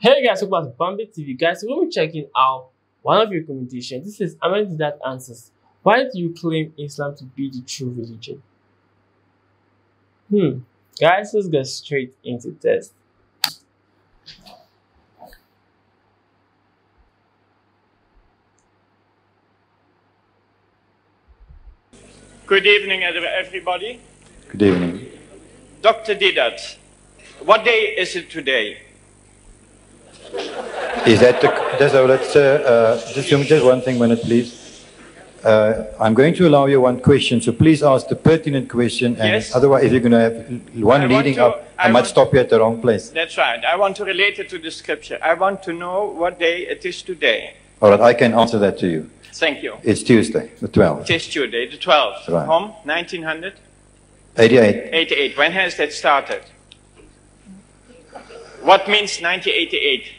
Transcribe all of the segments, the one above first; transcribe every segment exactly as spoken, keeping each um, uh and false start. Hey guys, welcome back to Bambi T V. Guys, we'll be checking out one of your recommendations. This is Ahmed Deedat answers. Why do you claim Islam to be the true religion? Hmm. Guys, let's get straight into this. Good evening, everybody. Good evening. Doctor Deedat, what day is it today? Is that the, just, uh, let's, uh, uh, just, just one thing, minute, please. Uh, I'm going to allow you one question, so please ask the pertinent question. And yes. Otherwise, if you're going to have one leading to, up, I, I might stop you at the wrong place. That's right. I want to relate it to the scripture. I want to know what day it is today. All right, I can answer that to you. Thank you. It's Tuesday, the twelfth. It is Tuesday, the twelfth. Right. Home, nineteen hundred? eighty-eight. eighty-eight. When has that started? What means nineteen eighty-eight?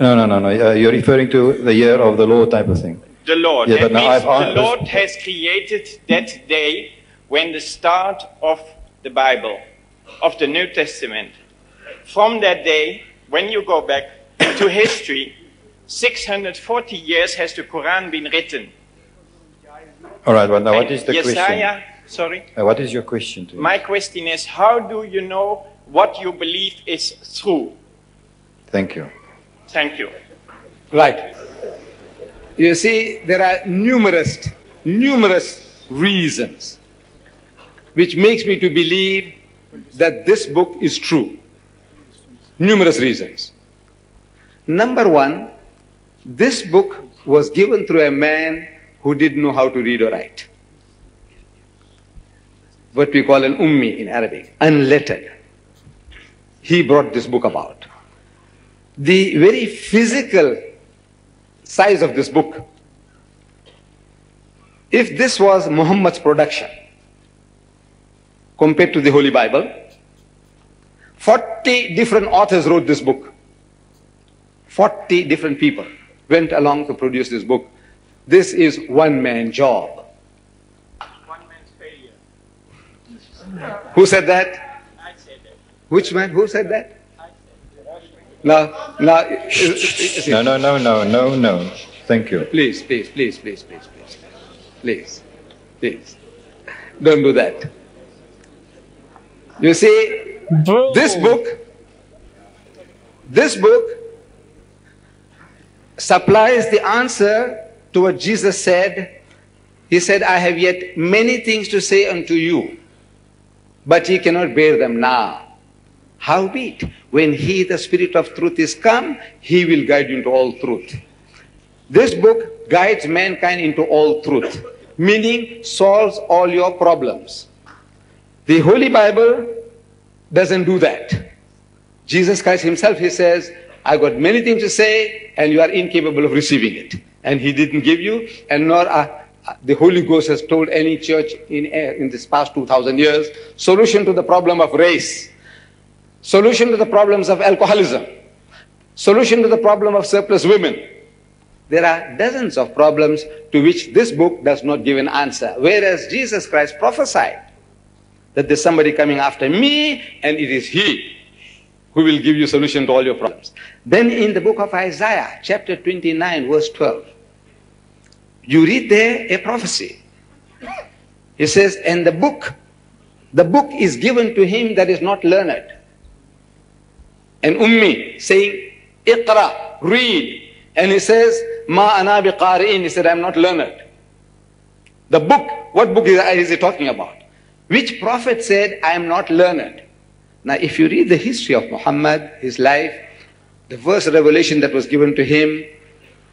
No, no, no, no. Uh, you're referring to the year of the Lord type of thing. The Lord. Yeah, that but means I've the Lord has created that day when the start of the Bible, of the New Testament. From that day, when you go back to history, six hundred forty years has the Quran been written. All right, well, now what is the Yesaya, question? Sorry? Uh, what is your question to you? My question is, how do you know what you believe is true? Thank you. Thank you. Right. You see, there are numerous, numerous reasons which makes me to believe that this book is true. Numerous reasons. Number one, this book was given through a man who didn't know how to read or write. What we call an ummi in Arabic, unlettered. He brought this book about. The very physical size of this book, if this was Muhammad's production compared to the Holy Bible, forty different authors wrote this book. forty different people went along to produce this book. This is one man job. One man's failure. Who said that? I said that. Which man? Who said that? No, no, no, no, no, no, no, no. Thank you. Please, please, please, please, please, please, please, please. Don't do that. You see, Bro. this book, this book supplies the answer to what Jesus said. He said, I have yet many things to say unto you, but ye cannot bear them now. Howbeit, when he, the Spirit of truth, is come, he will guide you into all truth. This book guides mankind into all truth, meaning solves all your problems. The Holy Bible doesn't do that. Jesus Christ himself, he says, I got many things to say, and you are incapable of receiving it. And he didn't give you, and nor are, the Holy Ghost has told any church in, in this past two thousand years, solution to the problem of race. Solution to the problems of alcoholism. Solution to the problem of surplus women. There are dozens of problems to which this book does not give an answer. Whereas Jesus Christ prophesied that there's somebody coming after me and it is he who will give you solution to all your problems. Then in the book of Isaiah, chapter twenty-nine, verse twelve, you read there a prophecy. It says, and the book, the book is given to him that is not learned. And Ummi saying, Iqra, read. And he says, Ma ana bi qari'in. He said, I'm not learned. The book, what book is he talking about? Which prophet said, I am not learned? Now, if you read the history of Muhammad, his life, the first revelation that was given to him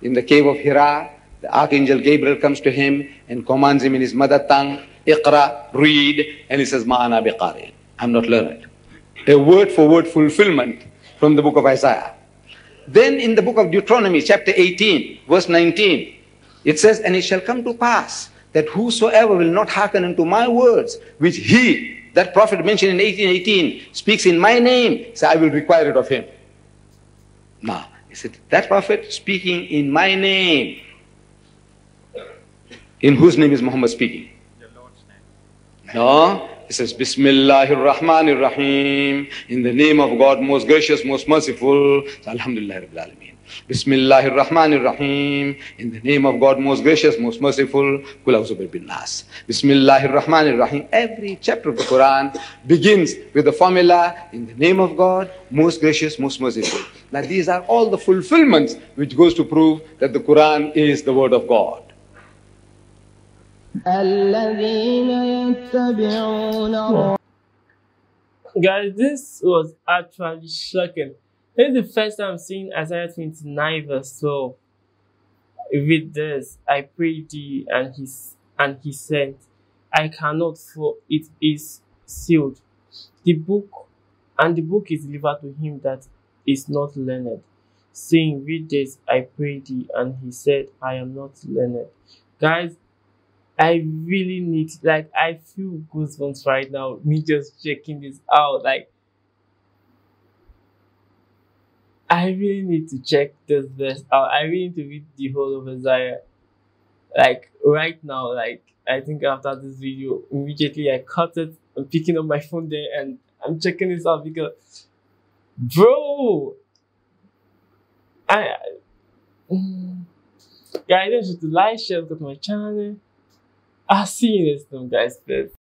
in the cave of Hira, the archangel Gabriel comes to him and commands him in his mother tongue, Iqra, read. And he says, Ma ana bi qari'in. I'm not learned. A word for word fulfillment from the book of Isaiah. Then in the book of Deuteronomy, chapter eighteen, verse nineteen, it says, and it shall come to pass that whosoever will not hearken unto my words, which he, that prophet mentioned in eighteen eighteen, speaks in my name, so I will require it of him. Now, he said, that prophet speaking in my name. In whose name is Muhammad speaking? The Lord's name. No, It says, Bismillahir Rahmanir Rahim. In the name of God, most gracious, most merciful. Alhamdulillahir Rabbil Alamin. Bismillahir Rahmanir Rahim. In the name of God, most gracious, most merciful. Kul a'udhu birabbin nas. Bismillahir Rahmanir Rahim. Every chapter of the Quran begins with the formula, in the name of God, most gracious, most merciful. Now these are all the fulfillments which goes to prove that the Quran is the word of God. Guys, this was actually shocking. This is the first time I'm seeing Isaiah twenty-nine verse twelve. With this, I pray thee, and he, and he said, I cannot, for it is sealed. The book, and the book is delivered to him that is not learned. Saying, with this, I pray thee, and he said, I am not learned. Guys, I really need, like, I feel goosebumps right now, me just checking this out, like, I really need to check this verse out. I really need to read the whole of Isaiah. Like right now, like I think after this video, immediately I cut it. I'm picking up my phone there and I'm checking this out because, bro, I, guys, don't forget to like, share, subscribe to my channel. I'll see you next time, guys. Please.